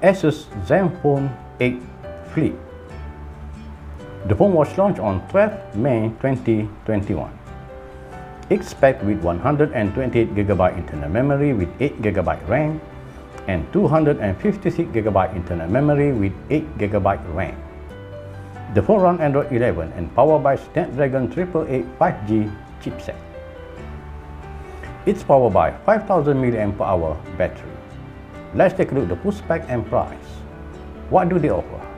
Asus Zenfone 8 Flip. The phone was launched on 12 May 2021. It's packed with 128GB internal memory with 8GB RAM and 256GB internal memory with 8GB RAM. The phone runs Android 11 and powered by Snapdragon 888 5G chipset. It's powered by 5000 mAh battery. Let's take a look at the full spec and price. What do they offer?